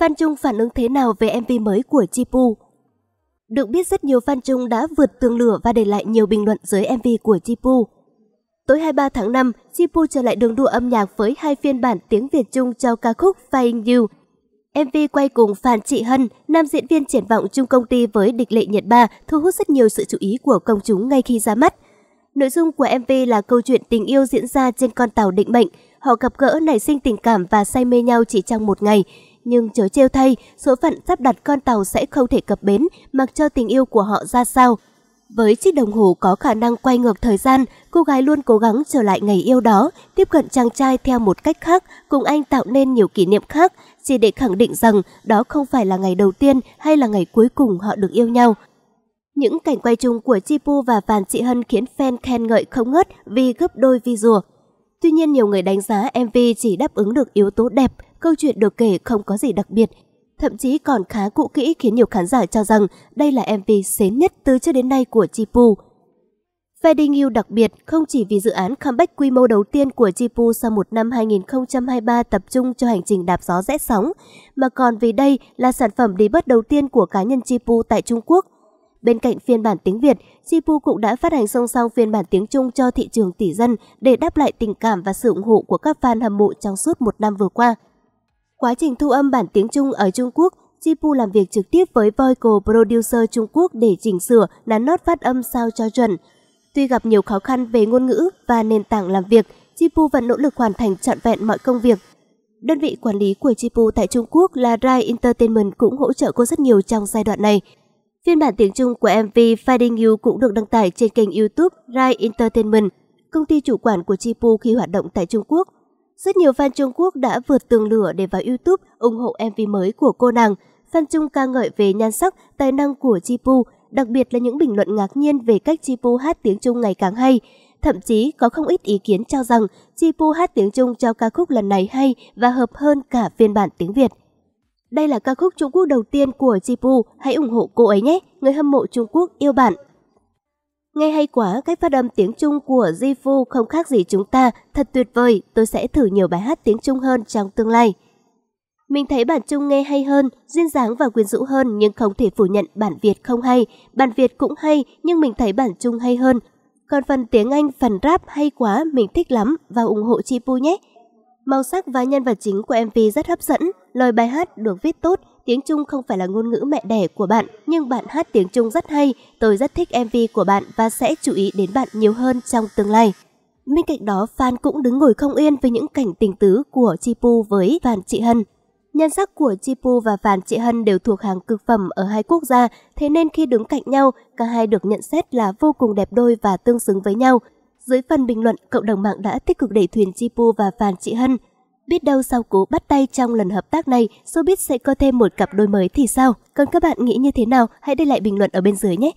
fan Trung phản ứng thế nào về MV mới của Chi Pu? Được biết rất nhiều fan Trung đã vượt tường lửa và để lại nhiều bình luận dưới MV của Chi Pu. Tối 23 tháng 5, Chi Pu trở lại đường đua âm nhạc với hai phiên bản tiếng Việt Trung cho ca khúc Finding You. MV quay cùng Phàn Trị Hân, nam diễn viên triển vọng chung công ty với Địch Lệ Nhiệt Ba, thu hút rất nhiều sự chú ý của công chúng ngay khi ra mắt. Nội dung của MV là câu chuyện tình yêu diễn ra trên con tàu định mệnh. Họ gặp gỡ, nảy sinh tình cảm và say mê nhau chỉ trong một ngày. Nhưng chớ trêu thay, số phận sắp đặt con tàu sẽ không thể cập bến, mặc cho tình yêu của họ ra sao. Với chiếc đồng hồ có khả năng quay ngược thời gian, cô gái luôn cố gắng trở lại ngày yêu đó, tiếp cận chàng trai theo một cách khác, cùng anh tạo nên nhiều kỷ niệm khác, chỉ để khẳng định rằng đó không phải là ngày đầu tiên hay là ngày cuối cùng họ được yêu nhau. Những cảnh quay chung của Chi Pu và Phàn Trị Hân khiến fan khen ngợi không ngớt vì gấp đôi visual. Tuy nhiên, nhiều người đánh giá MV chỉ đáp ứng được yếu tố đẹp, câu chuyện được kể không có gì đặc biệt, thậm chí còn khá cũ kỹ khiến nhiều khán giả cho rằng đây là MV xến nhất từ trước đến nay của Chi Pu. Finding You đặc biệt không chỉ vì dự án comeback quy mô đầu tiên của Chi Pu sau một năm 2023 tập trung cho hành trình đạp gió rẽ sóng, mà còn vì đây là sản phẩm debut đầu tiên của cá nhân Chi Pu tại Trung Quốc. Bên cạnh phiên bản tiếng Việt, Chi Pu cũng đã phát hành song song phiên bản tiếng Trung cho thị trường tỷ dân để đáp lại tình cảm và sự ủng hộ của các fan hâm mộ trong suốt một năm vừa qua. Quá trình thu âm bản tiếng Trung ở Trung Quốc, Chi Pu làm việc trực tiếp với vocal producer Trung Quốc để chỉnh sửa, nắn nót phát âm sao cho chuẩn. Tuy gặp nhiều khó khăn về ngôn ngữ và nền tảng làm việc, Chi Pu vẫn nỗ lực hoàn thành trọn vẹn mọi công việc. Đơn vị quản lý của Chi Pu tại Trung Quốc là Rai Entertainment cũng hỗ trợ cô rất nhiều trong giai đoạn này. Phiên bản tiếng Trung của MV Finding You cũng được đăng tải trên kênh YouTube Rai Entertainment, công ty chủ quản của Chi Pu khi hoạt động tại Trung Quốc. Rất nhiều fan Trung Quốc đã vượt tường lửa để vào YouTube ủng hộ MV mới của cô nàng. Fan Trung ca ngợi về nhan sắc, tài năng của Chi Pu, đặc biệt là những bình luận ngạc nhiên về cách Chi Pu hát tiếng Trung ngày càng hay. Thậm chí có không ít ý kiến cho rằng Chi Pu hát tiếng Trung cho ca khúc lần này hay và hợp hơn cả phiên bản tiếng Việt. Đây là ca khúc Trung Quốc đầu tiên của Chi Pu, hãy ủng hộ cô ấy nhé, người hâm mộ Trung Quốc yêu bạn. Nghe hay quá, cách phát âm tiếng Trung của Chi Pu không khác gì chúng ta, thật tuyệt vời, tôi sẽ thử nhiều bài hát tiếng Trung hơn trong tương lai. Mình thấy bản Trung nghe hay hơn, duyên dáng và quyến rũ hơn, nhưng không thể phủ nhận bản Việt không hay. Bản Việt cũng hay, nhưng mình thấy bản Trung hay hơn. Còn phần tiếng Anh, phần rap hay quá, mình thích lắm và ủng hộ Chi Pu nhé. Màu sắc và nhân vật chính của MV rất hấp dẫn, lời bài hát được viết tốt, tiếng Trung không phải là ngôn ngữ mẹ đẻ của bạn, nhưng bạn hát tiếng Trung rất hay, tôi rất thích MV của bạn và sẽ chú ý đến bạn nhiều hơn trong tương lai. Bên cạnh đó, fan cũng đứng ngồi không yên với những cảnh tình tứ của Chi Pu với Phàn Trị Hân. Nhan sắc của Chi Pu và Phàn Trị Hân đều thuộc hàng cực phẩm ở hai quốc gia, thế nên khi đứng cạnh nhau, cả hai được nhận xét là vô cùng đẹp đôi và tương xứng với nhau. Dưới phần bình luận, cộng đồng mạng đã tích cực đẩy thuyền Chi Pu và Phàn Trị Hân. Biết đâu sau cú bắt tay trong lần hợp tác này, showbiz sẽ có thêm một cặp đôi mới thì sao? Còn các bạn nghĩ như thế nào? Hãy để lại bình luận ở bên dưới nhé!